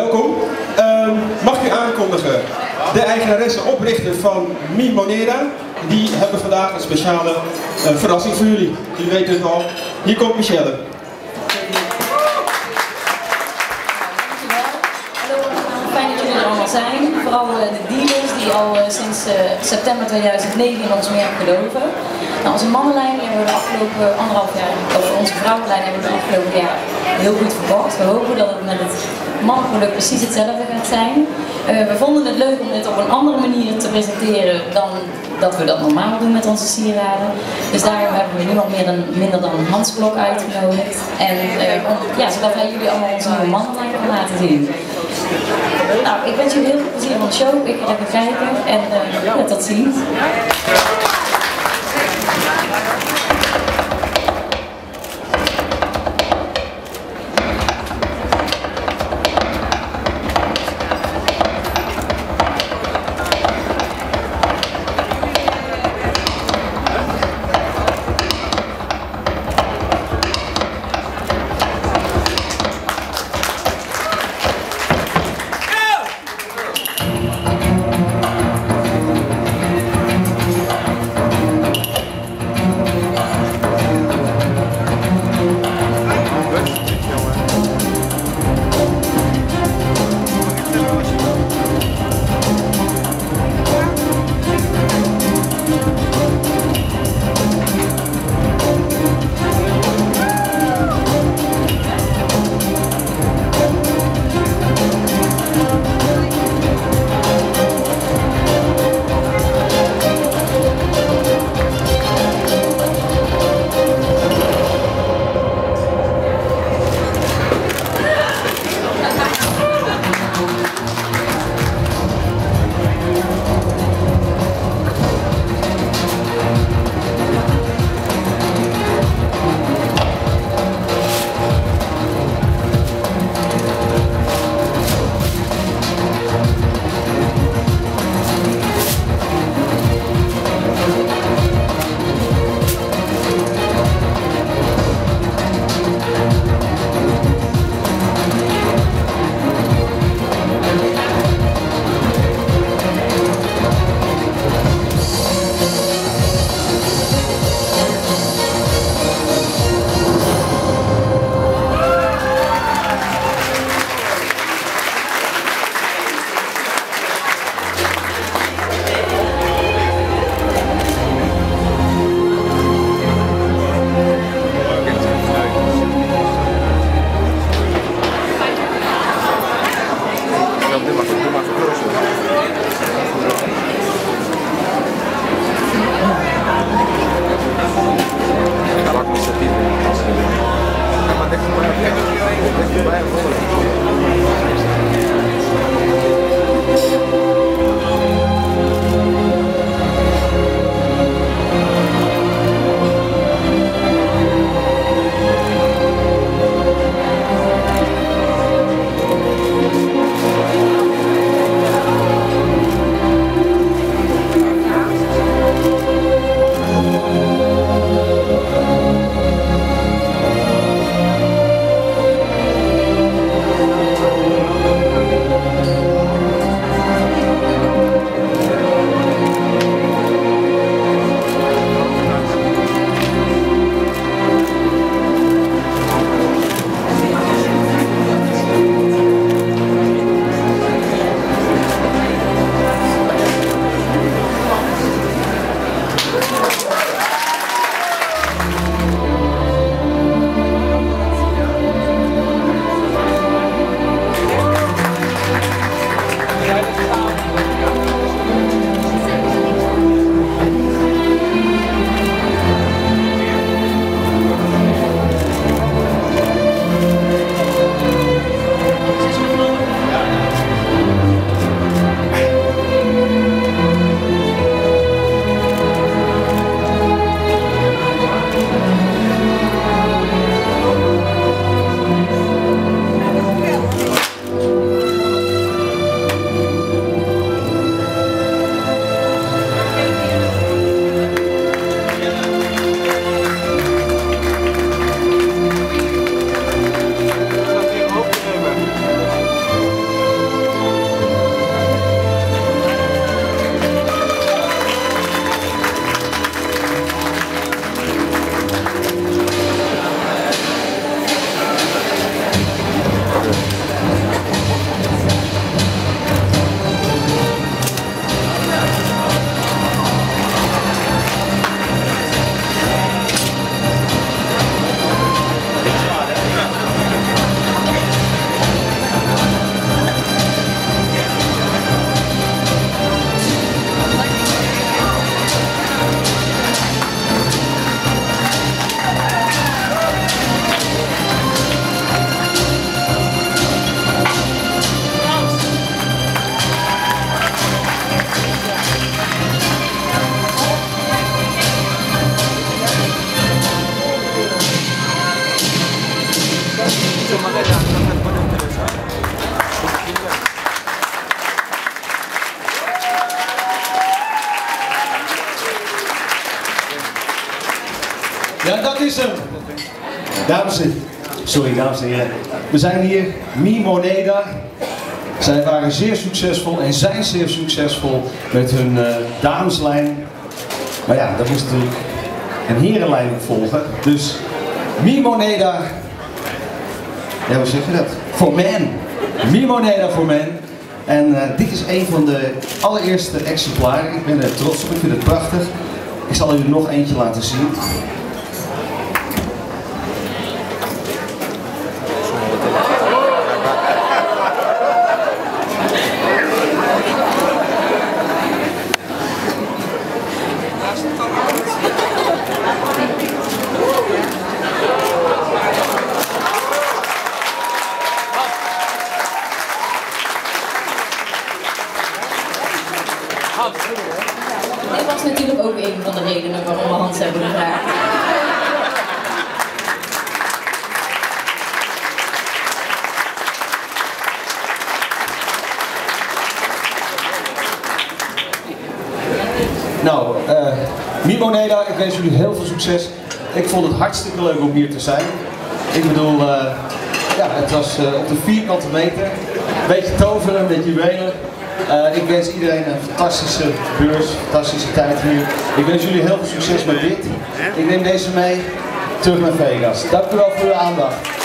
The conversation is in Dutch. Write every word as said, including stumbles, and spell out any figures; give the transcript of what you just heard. Welkom. Uh, mag u aankondigen de eigenaresse oprichter van Mi Moneda. Die hebben vandaag een speciale uh, verrassing voor jullie. Jullie weten het al. Hier komt Michelle. Zijn, vooral de dealers die al sinds september tweeduizend negen in ons merk geloven. Nou, onze mannenlijn hebben we de afgelopen anderhalf jaar, of onze vrouwenlijn hebben we de afgelopen jaar heel goed verkocht. We hopen dat het met het mannenproduct precies hetzelfde gaat zijn. Uh, we vonden het leuk om dit op een andere manier te presenteren dan dat we dat normaal doen met onze sieraden. Dus daarom hebben we niemand meer dan, minder dan Hans Klok uitgenodigd. En, uh, om, ja, zodat wij jullie allemaal onze nieuwe mannenlijn kunnen laten zien. Nou, ik wens jullie heel veel plezier van de show. Ik ga even kijken en uh, tot ziens. Ja, dat is hem. Dames en heren. Sorry, dames en heren. We zijn hier, Mi Moneda. Zij waren zeer succesvol en zijn zeer succesvol met hun uh, dameslijn. Maar ja, dat moest natuurlijk een herenlijn volgen. Dus Mi Moneda. Ja, hoe zeg je dat? Voor men. Mi Moneda voor men. En uh, dit is een van de allereerste exemplaren. Ik ben er trots op, ik vind het prachtig. Ik zal u nog eentje laten zien. Dit was natuurlijk ook een van de redenen waarom we Hans hebben gevraagd. Nou, uh, Mi Moneda, ik wens jullie heel veel succes. Ik vond het hartstikke leuk om hier te zijn. Ik bedoel, uh, ja, het was uh, op de vierkante meter. Een beetje toveren, een beetje juwelen. Uh, ik wens iedereen een fantastische beurs, fantastische tijd hier. Ik wens jullie heel veel succes met dit. Ik neem deze mee terug naar Vegas. Dank u wel voor uw aandacht.